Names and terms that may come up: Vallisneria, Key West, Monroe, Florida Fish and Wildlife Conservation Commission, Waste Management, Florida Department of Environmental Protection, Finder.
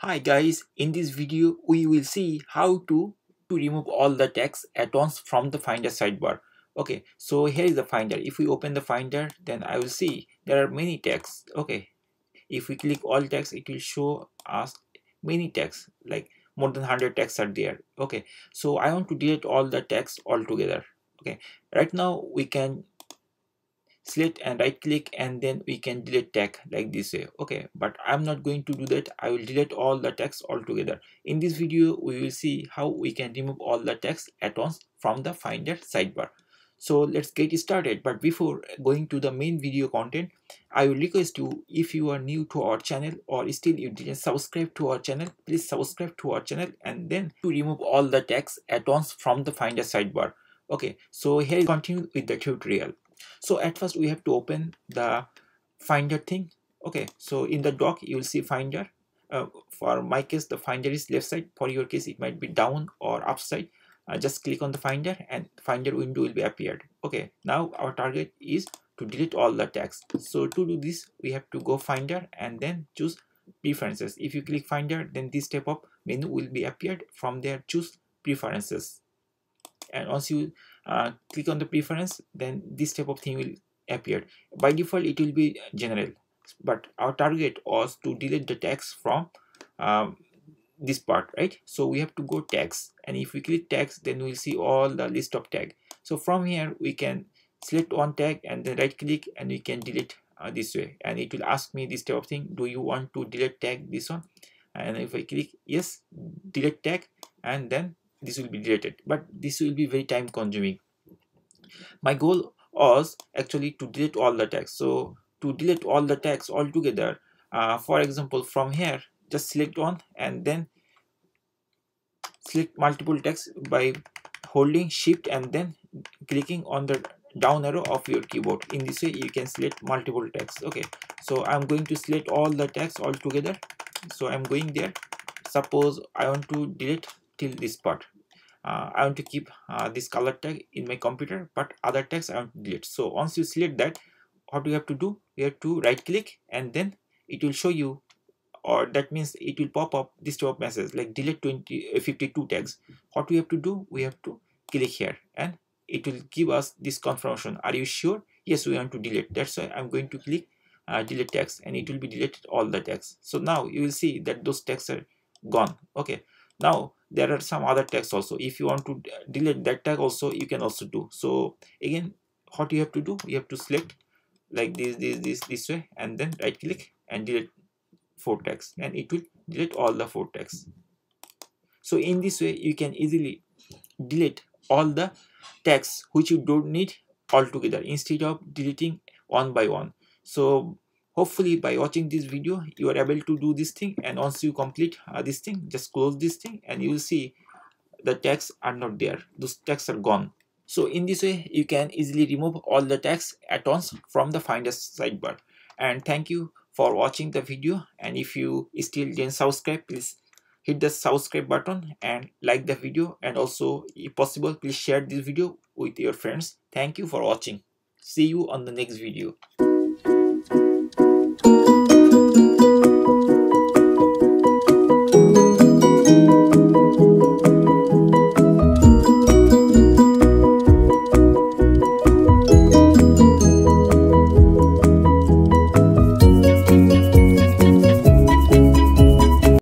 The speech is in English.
Hi guys, in this video we will see how to remove all the text at once from the Finder sidebar. Okay, so here is the Finder. If we open the Finder, then I will see there are many texts. Okay, if we click all text, it will show us many texts, like more than 100 texts are there. Okay, so I want to delete all the text altogether. Okay, right now we can select and right click, and then we can delete text like this way. Okay, but I'm not going to do that. I will delete all the text altogether. In this video we will see how we can remove all the text at once from the Finder sidebar. So let's get started. But before going to the main video content, I will request you, if you are new to our channel or still you didn't subscribe to our channel, please subscribe to our channel, and then to remove all the text at once from the Finder sidebar. Okay, so here continue with the tutorial. So at first we have to open the Finder thing. Okay, so in the dock you will see Finder. For my case the Finder is left side, for your case it might be down or upside. Just click on the Finder and Finder window will be appeared. Okay, now our target is to delete all the text. So to do this we have to go Finder and then choose preferences. If you click Finder, then this type of menu will be appeared. From there choose preferences, and once you click on the preference, then this type of thing will appear. By default it will be general, but our target was to delete the text from this part, right? So we have to go text, and if we click text, then we'll see all the list of tag. So from here we can select one tag and then right click, and we can delete this way, and it will ask me this type of thing, do you want to delete tag this one? And if I click yes, delete tag, and then this will be deleted. But this will be very time consuming. My goal was actually to delete all the text. So to delete all the text altogether, for example, from here just select one and then select multiple text by holding shift and then clicking on the down arrow of your keyboard. In this way you can select multiple text. Okay, so I'm going to select all the text altogether. So I'm going there. Suppose I want to delete till this part. I want to keep this color tag in my computer, but other tags I want to delete. So once you select that, what do you have to do? You have to right click, and then it will show you, or that means it will pop up this type of message like delete 52 tags. What we have to do? We have to click here and it will give us this confirmation. Are you sure? Yes, we want to delete. That's why I'm going to click delete tags, and it will be deleted all the tags. So now you will see that those tags are gone. Okay, now there are some other tags also. If you want to delete that tag also, you can also do. So again, what you have to do, you have to select like this way, and then right click and delete 4 tags, and it will delete all the 4 tags. So in this way you can easily delete all the tags which you don't need altogether, instead of deleting one by one. So hopefully by watching this video you are able to do this thing, and once you complete this thing, just close this thing and you will see the tags are not there. Those tags are gone. So in this way you can easily remove all the tags at once from the Finder sidebar. And thank you for watching the video, and if you still didn't subscribe, please hit the subscribe button and like the video, and also if possible please share this video with your friends. Thank you for watching. See you on the next video.